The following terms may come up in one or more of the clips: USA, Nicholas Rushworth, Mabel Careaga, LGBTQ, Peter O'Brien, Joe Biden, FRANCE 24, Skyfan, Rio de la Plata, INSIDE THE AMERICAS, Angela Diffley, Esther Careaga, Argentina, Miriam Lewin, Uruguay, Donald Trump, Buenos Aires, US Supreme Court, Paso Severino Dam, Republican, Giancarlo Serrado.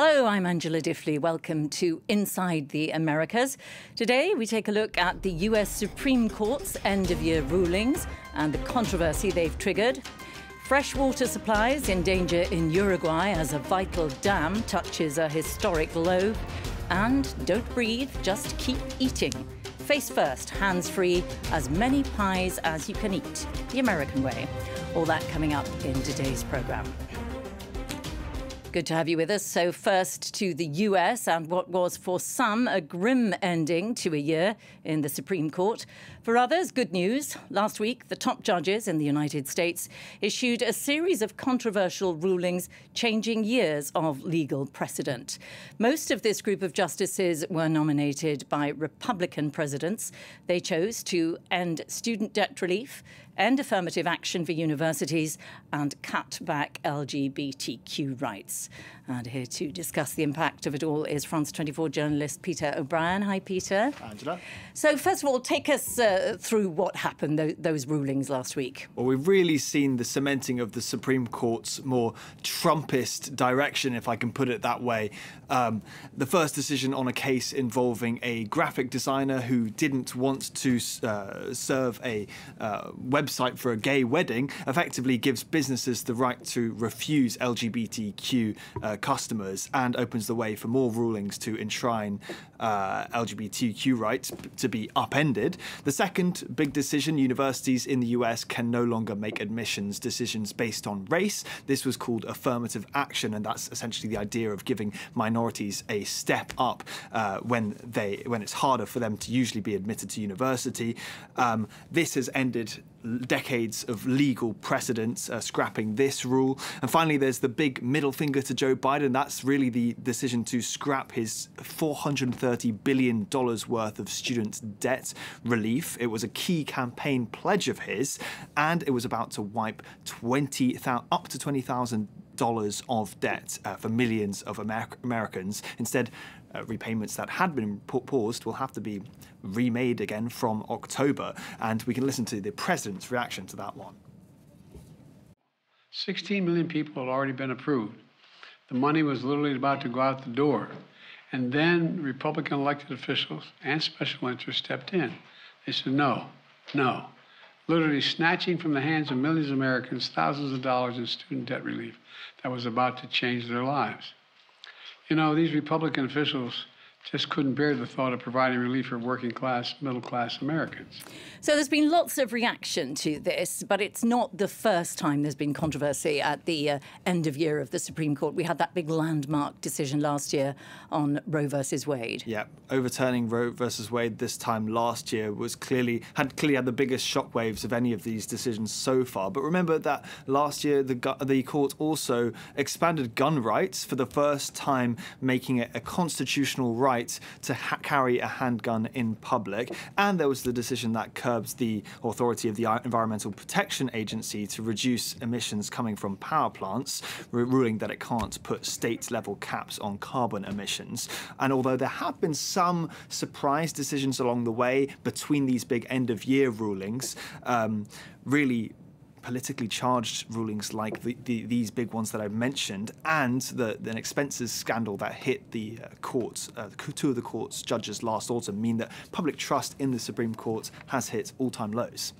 Hello, I'm Angela Diffley. Welcome to Inside the Americas. Today, we take a look at the US Supreme Court's end-of-year rulings and the controversy they've triggered. Fresh water supplies in danger in Uruguay as a vital dam touches a historic low. And don't breathe, just keep eating. Face first, hands-free, as many pies as you can eat. The American way. All that coming up in today's programme. Good to have you with us. So first to the US and what was for some a grim ending to a year in the Supreme Court. For others, good news. Last week, the top judges in the United States issued a series of controversial rulings changing years of legal precedent. Most of this group of justices were nominated by Republican presidents. They chose to end student debt relief, end affirmative action for universities, and cut back LGBTQ rights. And here to discuss the impact of it all is France 24 journalist Peter O'Brien. Hi, Peter. Angela. So, first of all, take us through what happened, those rulings last week. Well, we've really seen the cementing of the Supreme Court's more Trumpist direction, if I can put it that way. The first decision on a case involving a graphic designer who didn't want to serve a website for a gay wedding effectively gives businesses the right to refuse LGBTQ customers and opens the way for more rulings to enshrine LGBTQ rights to be upended. The second big decision, universities in the US can no longer make admissions decisions based on race. This was called affirmative action, and that's essentially the idea of giving minorities a step up when it's harder for them to usually be admitted to university. This has ended decades of legal precedents scrapping this rule. And finally, there's the big middle finger to Joe Biden. That's really the decision to scrap his $430 billion worth of students' debt relief. It was a key campaign pledge of his, and it was about to wipe up to $20,000 of debt for millions of Americans. Instead, repayments that had been paused will have to be remade again from October, and we can listen to the president's reaction to that one. 16 million people had already been approved. The money was literally about to go out the door, and then Republican elected officials and special interests stepped in. They said, no, no, literally snatching from the hands of millions of Americans thousands of dollars in student debt relief that was about to change their lives. You know, these Republican officials just couldn't bear the thought of providing relief for working-class, middle-class Americans. So there's been lots of reaction to this, but it's not the first time there's been controversy at the end of year of the Supreme Court. We had that big landmark decision last year on Roe versus Wade. Yeah, overturning Roe versus Wade this time last year was clearly had the biggest shockwaves of any of these decisions so far. But remember that last year the court also expanded gun rights for the first time, making it a constitutional right to carry a handgun in public. And there was the decision that curbs the authority of the Environmental Protection Agency to reduce emissions coming from power plants, ruling that it can't put state-level caps on carbon emissions. And although there have been some surprise decisions along the way between these big end-of-year rulings, really politically charged rulings like these big ones that I've mentioned, and the expenses scandal that hit the courts, two of the court's judges last autumn, mean that public trust in the Supreme Court has hit all-time lows.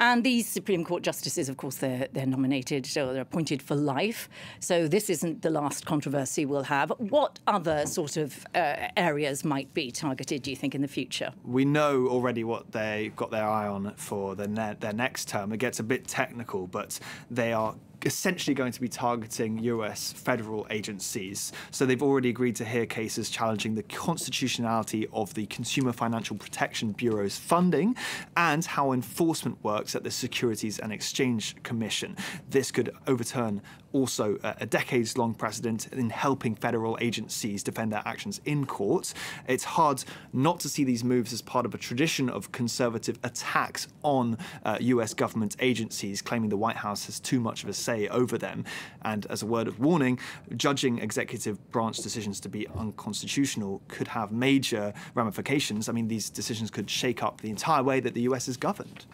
And these Supreme Court justices, of course, they're nominated, so they're appointed for life. So this isn't the last controversy we'll have. What other sort of areas might be targeted, do you think, in the future? We know already what they've got their eye on for their next term. It gets a bit technical, but they are essentially going to be targeting US federal agencies. So they've already agreed to hear cases challenging the constitutionality of the Consumer Financial Protection Bureau's funding and how enforcement works at the Securities and Exchange Commission. This could overturn also a decades-long precedent in helping federal agencies defend their actions in court. It's hard not to see these moves as part of a tradition of conservative attacks on US government agencies, claiming the White House has too much of a say over them, and as a word of warning, judging executive branch decisions to be unconstitutional could have major ramifications. I mean, these decisions could shake up the entire way that the US is governed.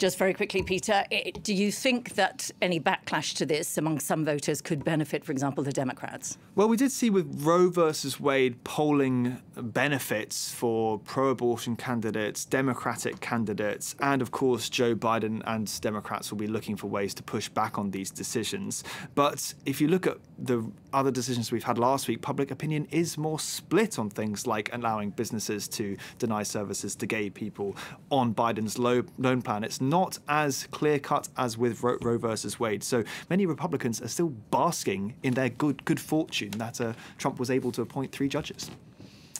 Just very quickly, Peter, do you think that any backlash to this among some voters could benefit, for example, the Democrats? Well, we did see with Roe versus Wade polling benefits for pro-abortion candidates, Democratic candidates, and of course, Joe Biden and Democrats will be looking for ways to push back on these decisions. But if you look at the other decisions we've had last week, public opinion is more split on things like allowing businesses to deny services to gay people on Biden's loan plan. It's not as clear-cut as with Roe versus Wade. So many Republicans are still basking in their good fortune that Trump was able to appoint 3 judges.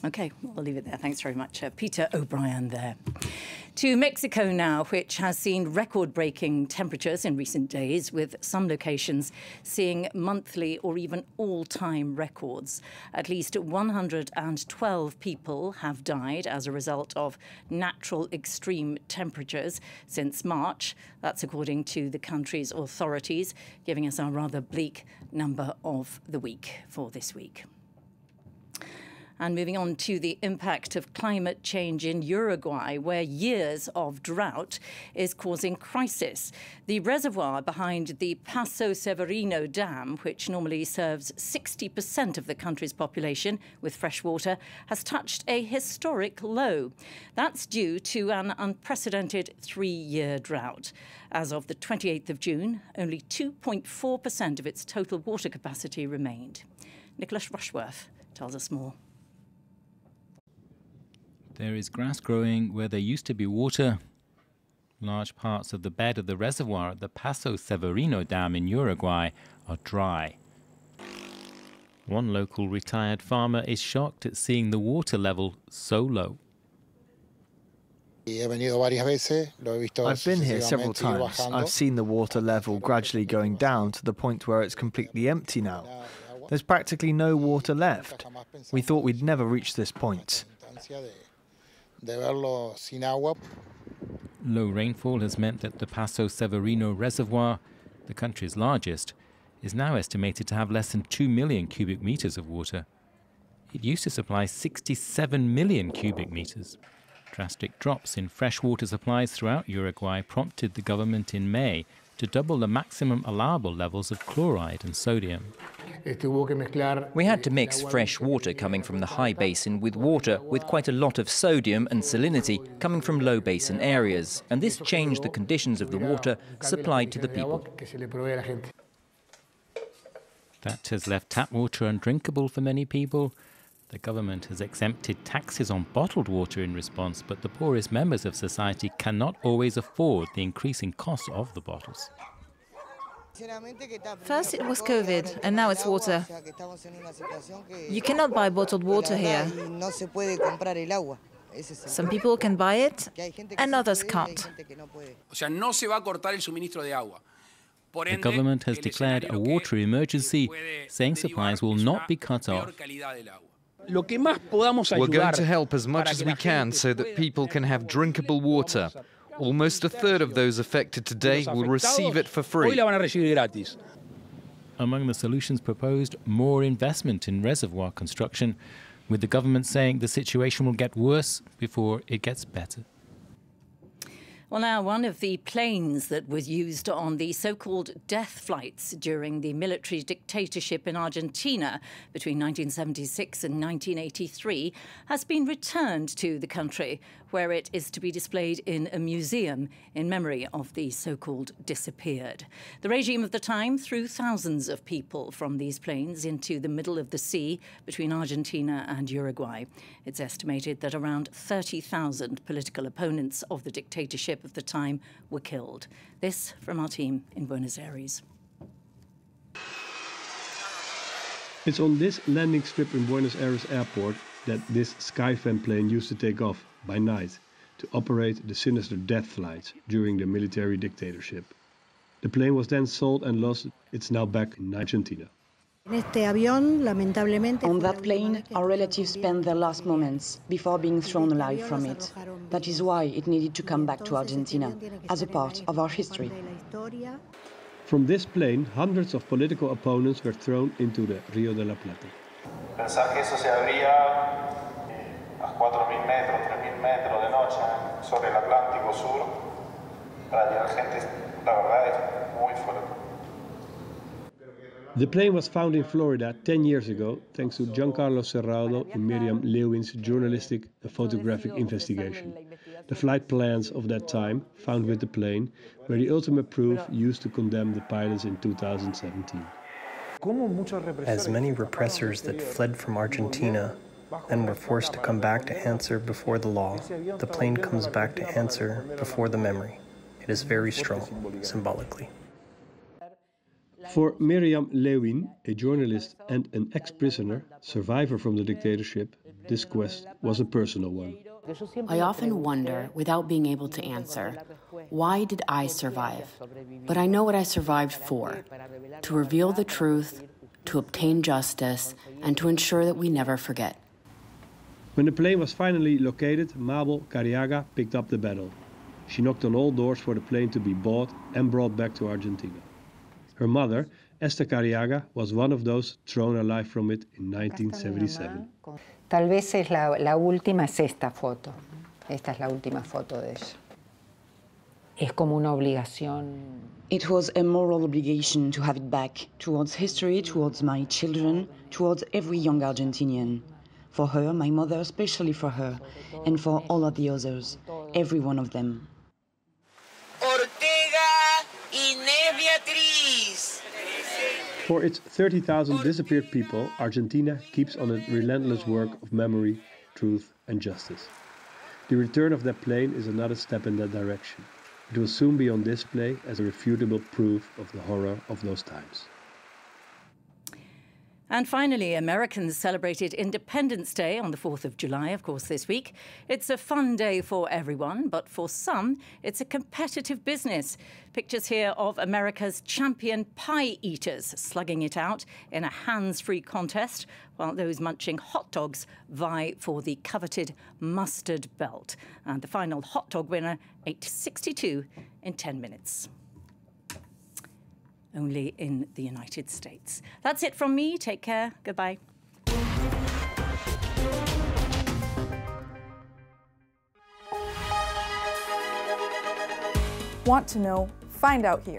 OK, well, I'll leave it there. Thanks very much. Peter O'Brien there. To Mexico now, which has seen record-breaking temperatures in recent days, with some locations seeing monthly or even all-time records. At least 112 people have died as a result of natural extreme temperatures since March. That's according to the country's authorities, giving us our rather bleak number of the week for this week. And moving on to the impact of climate change in Uruguay, where years of drought is causing crisis. The reservoir behind the Paso Severino Dam, which normally serves 60% of the country's population with fresh water, has touched a historic low. That's due to an unprecedented 3-year drought. As of the 28th of June, only 2.4% of its total water capacity remained. Nicholas Rushworth tells us more. There is grass growing where there used to be water. Large parts of the bed of the reservoir at the Paso Severino Dam in Uruguay are dry. One local retired farmer is shocked at seeing the water level so low. I've been here several times. I've seen the water level gradually going down to the point where it's completely empty now. There's practically no water left. We thought we'd never reach this point. Low rainfall has meant that the Paso Severino Reservoir, the country's largest, is now estimated to have less than 2 million cubic meters of water. It used to supply 67 million cubic meters. Drastic drops in freshwater supplies throughout Uruguay prompted the government in May to double the maximum allowable levels of chloride and sodium. We had to mix fresh water coming from the high basin with water with quite a lot of sodium and salinity coming from low basin areas, and this changed the conditions of the water supplied to the people. That has left tap water undrinkable for many people. The government has exempted taxes on bottled water in response, but the poorest members of society cannot always afford the increasing cost of the bottles. First it was COVID, and now it's water. You cannot buy bottled water here. Some people can buy it, and others can't. The government has declared a water emergency, saying supplies will not be cut off. We're going to help as much as we can so that people can have drinkable water. Almost a third of those affected today will receive it for free. Among the solutions proposed, more investment in reservoir construction, with the government saying the situation will get worse before it gets better. Well, now, one of the planes that was used on the so-called death flights during the military dictatorship in Argentina between 1976 and 1983 has been returned to the country, where it is to be displayed in a museum in memory of the so-called disappeared. The regime of the time threw thousands of people from these planes into the middle of the sea between Argentina and Uruguay. It's estimated that around 30,000 political opponents of the dictatorship of the time were killed. This from our team in Buenos Aires. It's on this landing strip in Buenos Aires airport that this Skyfan plane used to take off by night to operate the sinister death flights during the military dictatorship. The plane was then sold and lost. It's now back in Argentina. On that plane, our relatives spent their last moments before being thrown alive from it. That is why it needed to come back to Argentina as a part of our history. From this plane, hundreds of political opponents were thrown into the Rio de la Plata. The plane was found in Florida 10 years ago, thanks to Giancarlo Serrado and Miriam Lewin's journalistic and photographic investigation. The flight plans of that time, found with the plane, were the ultimate proof used to condemn the pilots in 2017. As many repressors that fled from Argentina and were forced to come back to answer before the law, the plane comes back to answer before the memory. It is very strong, symbolically. For Miriam Lewin, a journalist and an ex-prisoner, survivor from the dictatorship, this quest was a personal one. I often wonder, without being able to answer, why did I survive? But I know what I survived for, to reveal the truth, to obtain justice, and to ensure that we never forget. When the plane was finally located, Mabel Careaga picked up the battle. She knocked on all doors for the plane to be bought and brought back to Argentina. Her mother, Esther Careaga, was one of those thrown alive from it in 1977. Tal vez es la última es esta foto. Esta es la última foto de ella. Es como una obligación. It was a moral obligation to have it back, towards history, towards my children, towards every young Argentinian. For her, my mother, especially for her, and for all of the others, every one of them. For its 30,000 disappeared people, Argentina keeps on its relentless work of memory, truth and justice. The return of that plane is another step in that direction. It will soon be on display as a irrefutable proof of the horror of those times. And finally, Americans celebrated Independence Day on the 4th of July, of course, this week. It's a fun day for everyone, but for some, it's a competitive business. Pictures here of America's champion pie eaters slugging it out in a hands-free contest, while those munching hot dogs vie for the coveted mustard belt. And the final hot dog winner ate 62 in 10 minutes. Only in the United States. That's it from me. Take care. Goodbye. Want to know? Find out here.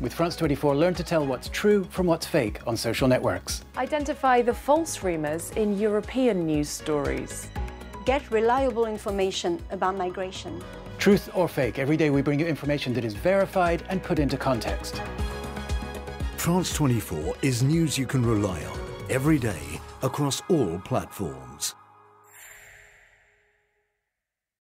With France 24, learn to tell what's true from what's fake on social networks. Identify the false rumours in European news stories. Get reliable information about migration. Truth or fake? Every day we bring you information that is verified and put into context. France 24 is news you can rely on every day across all platforms.